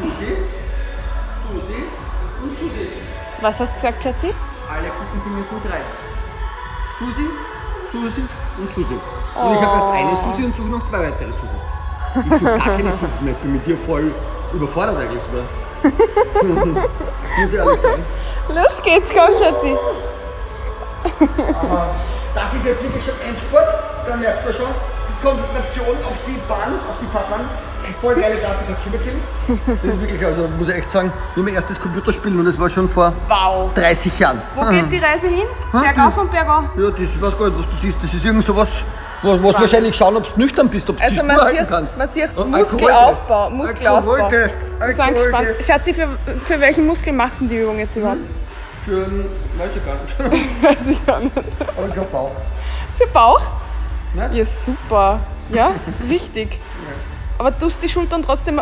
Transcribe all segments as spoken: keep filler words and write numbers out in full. Susi, Susi und Susi. Was hast du gesagt, Schatzi? Alle guten Dinge sind drei. Susi, Susi und Susi. Oh. Und ich habe erst eine Susi und suche noch zwei weitere Susis. Ich suche gar keine Susis mehr. Ich bin mit dir voll überfordert eigentlich sogar. Muss ich ehrlich sein. Los geht's, komm Schatzi. Aber das ist jetzt wirklich schon Endspurt. Da merkt man schon die Konzentration auf die Bahn, auf die Fahrtbahn. Voll geile Grafik, das schon mitgekriegt. Das ist wirklich, also muss ich echt sagen, nur mein erstes Computerspiel und das war schon vor wow. dreißig Jahren. Wo geht die Reise hin? Bergauf und bergau? Ja, das weiß gar nicht, was das ist. Das ist irgend sowas. Du musst wahrscheinlich schauen, ob du nüchtern bist, ob du also dich halten sieht, kannst. Man sieht oh, Muskelaufbau, Muskelaufbau. Ich bin gespannt. Schatzi, für, für welchen Muskel machst du die Übung jetzt überhaupt? Für einen, weiß ich gar nicht. Weiß ich gar nicht. Aber für Bauch. Für Bauch? Nein. Ja, super. Ja, richtig. Ja. Aber du hast die Schultern trotzdem...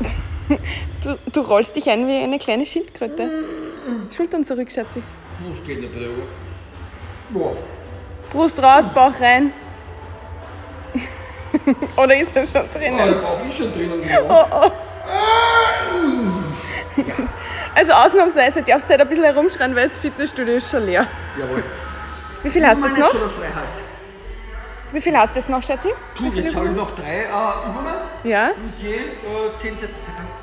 Du, du, du rollst dich ein wie eine kleine Schildkröte. Mm. Schultern zurück, Schatzi. Brust geht nicht wieder. Brust raus, Bauch rein. Oder ist er schon drinnen? Oh, der Bauch ist schon drinnen. Oh, oh. Ja. Also ausnahmsweise darfst du halt ein bisschen herumschreien, weil das Fitnessstudio ist schon leer. Jawohl. Wie viel ich hast du jetzt noch? So Wie viel hast du jetzt noch, Schatzi? Du, jetzt habe ich noch drei äh, Übungen. Ja. Und je äh, zehn Sätze.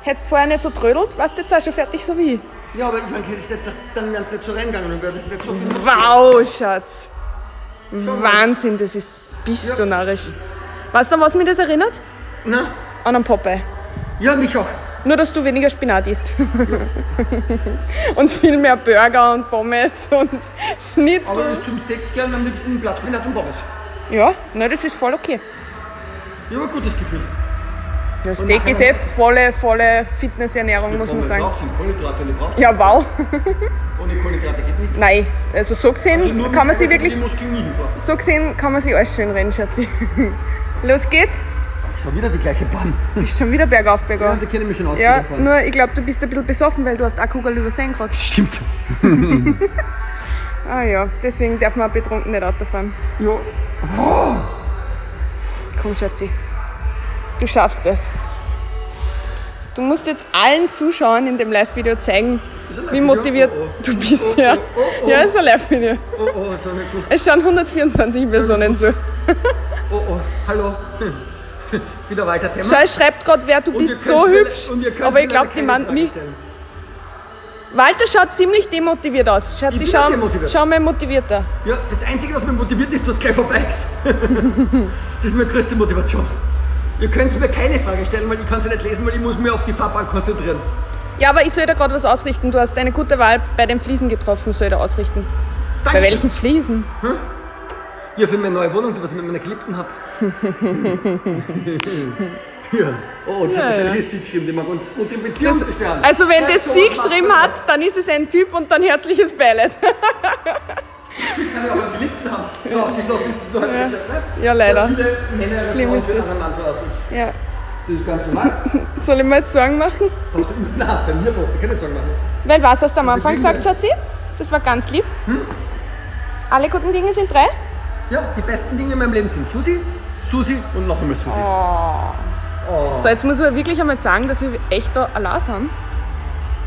Hättest du vorher nicht so trödelt, warst du jetzt auch schon fertig, so wie ich. Ja, aber ich meine, das, dann wären es nicht so reingegangen. So wow, Schatz. Schon Wahnsinn, das ist... Bist ja. du narrisch. Weißt du, an was mich das erinnert? Nein. An einen Popeye. Ja, mich auch. Nur, dass du weniger Spinat isst. Ja. Und viel mehr Burger und Pommes und Schnitzel. Aber ich zum Steak gerne mit einem Blatt Spinat und Pommes. Ja, nein, das ist voll okay. Ja, aber gutes Gefühl. Ja, Steak ist eh volle, volle Fitnessernährung, muss man sagen. Kohlenhydrate, die brauchst du. Ja, wow. Ohne Kohlenhydrate geht nichts. Nein, also so gesehen also kann man sich wirklich... So gesehen kann man sich alles schön rennen, Schatzi. Los geht's. Schon wieder die gleiche Bahn. Du bist schon wieder bergauf, bergau. Ja, da kenne ich mich schon aus. Ja, nur ich glaube, du bist ein bisschen besoffen, weil du hast auch Kugel übersehen gerade. Stimmt. Ah ja, deswegen darf man auch betrunken nicht Auto fahren. Ja. Oh. Komm, Schatzi. Du schaffst es. Du musst jetzt allen Zuschauern in dem Live-Video zeigen, live wie motiviert oh, oh. du bist. Ja, oh, oh, oh, oh. Ja, ist ein Live-Video. Oh, oh, es schauen hundertvierundzwanzig Personen zu. Oh, oh, hallo. Wieder Walter Temmer. Scheiß schreibt gerade, wer du und bist so hübsch, aber ich glaube, die meint mich. Walter schaut ziemlich demotiviert aus. Schatzi, schau, schau mal motivierter. Ja, das Einzige, was mir motiviert ist, dass du gleich vorbei ist. Das ist meine größte Motivation. Ihr könnt mir keine Frage stellen, weil ich kann sie nicht lesen, weil ich muss mir auf die Fahrbahn konzentrieren. Ja, aber ich soll da gerade was ausrichten. Du hast eine gute Wahl bei den Fliesen getroffen, soll ich da ausrichten. Danke. Bei welchen Fliesen? Hm? Ja, für meine neue Wohnung, die was ich mit meiner Geliebten habe. Ja. Oh, und sie ja, hat wahrscheinlich ja. Sie geschrieben, die mag uns, uns in Beziehung das, zu stören. Also wenn das, das sie geschrieben hat, dann ist es ein Typ und dann herzliches Beileid. Ich kann ja auch einen Geliebten haben. So ausgeschlossen ist das nur eine Zeit, nicht? Ja, leider. Schlimm ist das. Ja. Das ist ganz normal. Soll ich mir jetzt Sorgen machen? Nein, bei mir brauchst du keine Sorgen machen. Weil was hast du am Anfang gesagt, Schatzi? Das war ganz lieb. Hm? Alle guten Dinge sind drei? Ja, die besten Dinge in meinem Leben sind Susi, Susi und noch einmal Susi. Oh. Oh. So, jetzt muss man wirklich einmal sagen, dass wir echt da allein sind.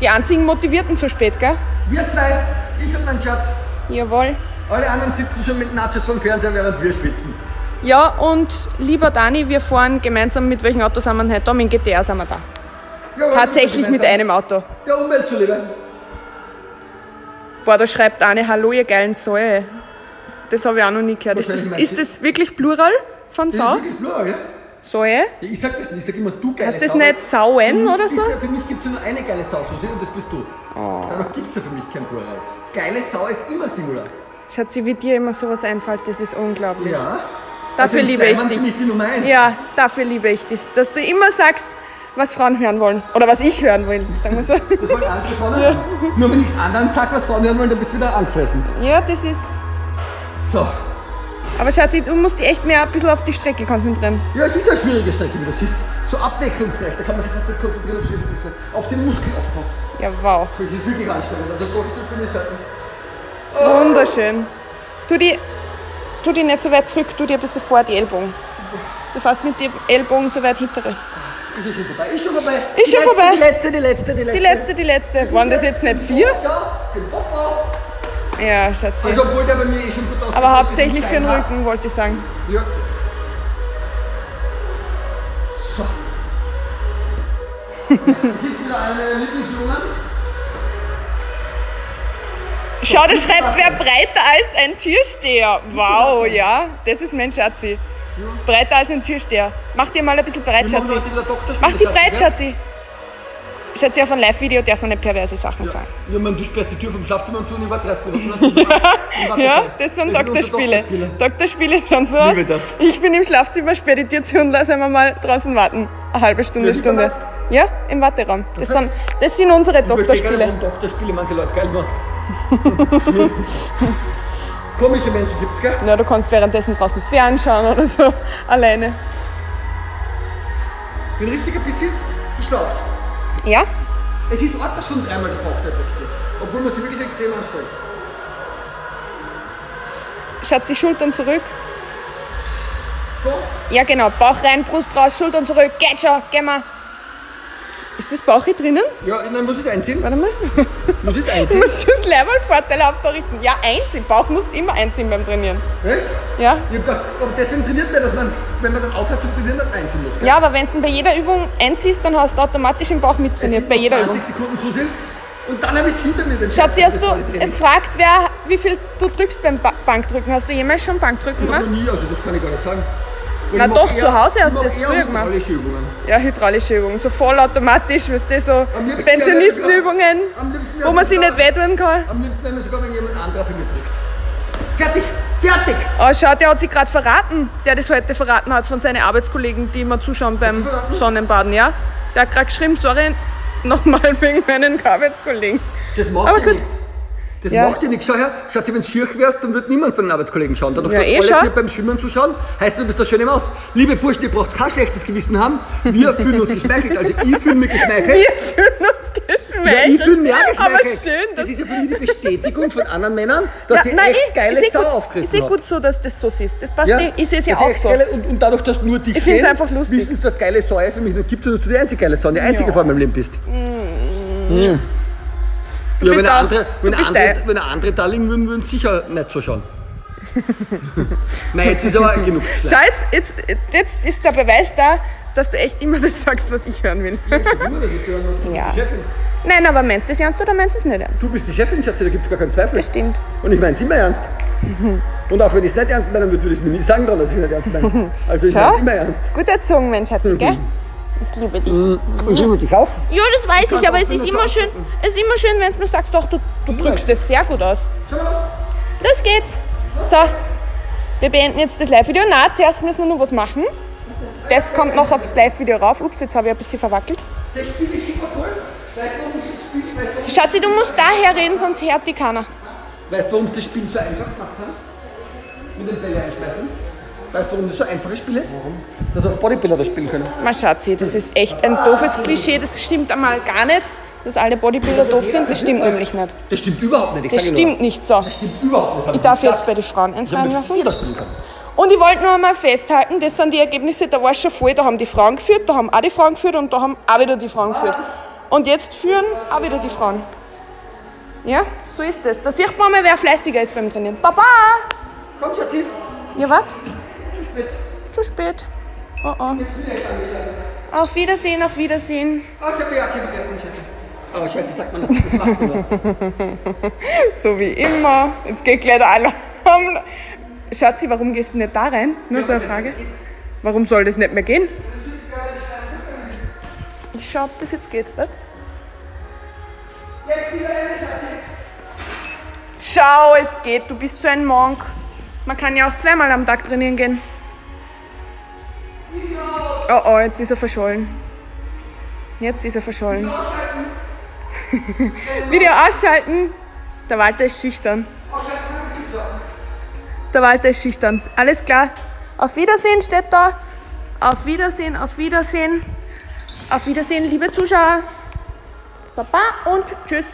Die einzigen Motivierten so spät, gell? Wir zwei, ich und mein Schatz. Jawohl. Alle anderen sitzen schon mit Nachos vom Fernseher, während wir schwitzen. Ja, und lieber Dani, wir fahren gemeinsam, mit welchem Auto sind wir heute da? Mit dem G T R sind wir da. Jawohl, tatsächlich mit einem Auto. Der Umwelt zuliebe. Boah, da schreibt eine, hallo ihr geilen Säue. Das habe ich auch noch nie gehört. Ist das, ist das wirklich Plural von Sau? Das ist wirklich Plural, ja. Säue? Ja, ich sag das nicht, ich sag immer du geile Sau. Hast das nicht Sauen oder so? Ja, für mich gibt es ja nur eine geile Sau, Susi, und das bist du. Oh. Danach gibt es ja für mich kein Plural. Geile Sau ist immer Singular. Schatzi, wie dir immer sowas einfällt, das ist unglaublich. Ja. Dafür also liebe ich dich. Bin ich die Nummer eins. Ja, dafür liebe ich dich. Dass du immer sagst, was Frauen hören wollen. Oder was ich hören will, sagen wir so. Das wollen andere Frauen hören. Ja. Nur wenn ich es anderen sage, was Frauen hören wollen, dann bist du wieder angefressen. Ja, das ist... So. Aber Schatzi, du musst dich echt mehr ein bisschen auf die Strecke konzentrieren. Ja, es ist eine schwierige Strecke, wie du siehst. So abwechslungsreich, da kann man sich fast nicht konzentrieren und schließen. Auf den Muskelaufbau. Ja, wow. Das ist wirklich anstrengend. Also so viel bin ich heute. Oh. Wunderschön. Tu die, tu die nicht so weit zurück, tu dir ein bisschen vor die Ellbogen. Du fährst mit dem Ellbogen so weit hintere. Ist ja schon vorbei. Ist schon vorbei. Ist schon vorbei. Die letzte, die letzte, die letzte. Die letzte, die letzte. Waren das jetzt nicht vier? Für den Papa. Ja, Schatz. Also, obwohl der bei mir eh schon gut aussieht. Aber hauptsächlich für den Rücken, wollte ich sagen. Ja. So. Das ist wieder einer meiner Lieblingsjungen. Schau, da schreibt wer breiter als ein Türsteher. Wow, ja, das ist mein Schatzi. Breiter als ein Türsteher. Mach dir mal ein bisschen breit, Schatzi. Mach die breit, Schatzi. Schatzi, auf einem Live-Video darf man nicht perverse Sachen sagen. Ja, man, du sperrst die Tür vom Schlafzimmer zu und ich war dreißig Minuten. Ja, das sind Doktorspiele. Doktorspiele sind sowas. Ich bin im Schlafzimmer, sperre die Tür zu und lass einmal mal draußen warten. Eine halbe Stunde, Stunde. Ja, im Warteraum. Das sind, das sind unsere Doktorspiele. Ich Doktorspiele manche Leute geil macht. Komische Menschen gibt's, gell? Ja, du kannst währenddessen draußen fernschauen oder so, alleine. Ich bin richtig ein bisschen gestaucht. Ja? Es ist auch schon dreimal gebraucht, der Effekt jetzt. Obwohl man sich wirklich extrem anstrengt. Schatz, die Schultern zurück. So? Ja, genau. Bauch rein, Brust raus, Schultern zurück. Geht schon, geh mal. Ist das Bauch hier drinnen? Ja, dann muss ich es einziehen. Warte mal. Muss ich es einziehen? Du musst das gleich mal vorteilhaft richten. Ja, einziehen. Bauch musst immer einziehen beim Trainieren. Echt? Ja. Ich hab gedacht, deswegen trainiert man, dass man, wenn man dann aufhört zu trainieren, dann einziehen muss. Gell? Ja, aber wenn du bei jeder Übung einziehst, dann hast du automatisch im Bauch mittrainiert. Bei jeder Übung. zwanzig Sekunden so sind und dann habe ich es hinter mir. Den Schatzi, hast du, es fragt wer, wie viel du drückst beim ba Bankdrücken. Hast du jemals schon Bankdrücken gemacht? Nie, also das kann ich gar nicht sagen. Und na doch, eher, zu Hause hast du das früher gemacht. Hydraulische Übungen. Ja, hydraulische Übungen, so vollautomatisch, weißt du, so Pensionistenübungen, wo man sich nicht wehtun kann. Am liebsten, wenn man sogar, wenn jemand anderen Finger drückt. Fertig, fertig! Oh, schau, der hat sich gerade verraten, der das heute verraten hat von seinen Arbeitskollegen, die immer zuschauen beim Sonnenbaden, ja? Der hat gerade geschrieben, sorry, nochmal wegen meinen Arbeitskollegen. Das macht aber ja gut. Nix. Das ja. macht dir nichts. Schau her, Schatzi, wenn du schier wärst, dann wird niemand von den Arbeitskollegen schauen. Dadurch, ja, dass eh alle hier beim Schwimmen zuschauen, heißt, du bist eine schöne Maus. Liebe Burschen, ihr braucht kein schlechtes Gewissen haben. Wir fühlen uns geschmeichelt. Also ich fühle mich geschmeichelt. Wir fühlen uns geschmeichelt. Ja, ich fühle mich auch geschmeichelt. Aber schön, das ist ja für mich die Bestätigung von anderen Männern, dass ja, ihr nein, echt ich, geile ich Sau gut, aufgerissen habt. Ich sehe gut so, dass das so siehst. Das passt ja, eh. Ich sehe es ja auch so. Geile, und, und dadurch, dass nur dich sehen, wissen sie, dass geile Sau für mich nur gibt, sondern dass du die einzige geile Sau, die einzige ja. vor meinem Leben bist. Mm. Mm. Ja, wenn, auch, andere, wenn, andere, wenn andere da liegen würden, würden sie sicher nicht so schauen. Nein, jetzt ist aber genug. Schau, jetzt, jetzt, jetzt ist der Beweis da, dass du echt immer das sagst, was ich hören will. Ja, ich will immer, dass ich hören will. Ja. Die Chefin. Nein, aber meinst du es ernst oder meinst du es nicht ernst? Du bist die Chefin, Schatzi, da gibt es gar keinen Zweifel. Das stimmt. Und ich meine es immer ernst. Und auch wenn ich es nicht ernst meine, dann würde ich es mir nie sagen, dass ich es nicht ernst meine. Also ich meine es immer ernst. Gut erzogen, Mensch, Schatzi, gell? Ich liebe dich. Ich liebe dich auch. Ja, das weiß ich, ich aber es ist, immer schön, es ist immer schön, wenn du mir sagst, doch, du, du drückst das sehr gut aus. Los geht's. So, wir beenden jetzt das Live-Video. Na, zuerst müssen wir nur was machen. Das kommt noch aufs Live-Video rauf. Ups, jetzt habe ich ein bisschen verwackelt. Das Spiel ist super cool. Weißt du, warum das Spiel, weißt du, warum Schatzi, du musst daher reden, sonst hört die keiner. Weißt du, warum das Spiel so einfach gemacht hat? Mit den Bälle einschmeißen? Weißt du, warum das so ein einfaches Spiel ist? Warum? Dass auch Bodybuilder das spielen können. Ma Schatzi, das ist echt ein doofes Klischee, das stimmt einmal gar nicht, dass alle Bodybuilder doof sind, das stimmt nämlich nicht. Das stimmt überhaupt nicht, ich Das stimmt nur. nicht so. Das stimmt überhaupt nicht. Ich, ich darf gesagt. jetzt bei den Frauen eins reinwerfen. Und ich wollte noch einmal festhalten, das sind die Ergebnisse, da war es schon voll, da haben die Frauen geführt, da haben auch die Frauen geführt und da haben auch wieder die Frauen geführt. Und jetzt führen auch wieder die Frauen. Ja, so ist das. Da sieht man mal, wer fleißiger ist beim Trainieren. Baba! Komm, Schatzi! Ja, warte. Zu spät. Oh, oh. Auf Wiedersehen, auf Wiedersehen. Oh, ich hab die Jacke vergessen, Scheiße. Oh, Scheiße, sagt man das. Das macht man das. So wie immer. Jetzt geht gleich der Alarm. Schatzi, warum gehst du nicht da rein? Nur ja, so eine Frage. Warum soll das nicht mehr gehen? Ich schau, ob das jetzt geht. Was? Schau, es geht. Du bist so ein Monk. Man kann ja auch zweimal am Tag trainieren gehen. Oh oh, jetzt ist er verschollen. Jetzt ist er verschollen. Video ausschalten. Video ausschalten. Der Walter ist schüchtern. Der Walter ist schüchtern. Alles klar. Auf Wiedersehen steht da. Auf Wiedersehen, auf Wiedersehen. Auf Wiedersehen, liebe Zuschauer. Baba und tschüss.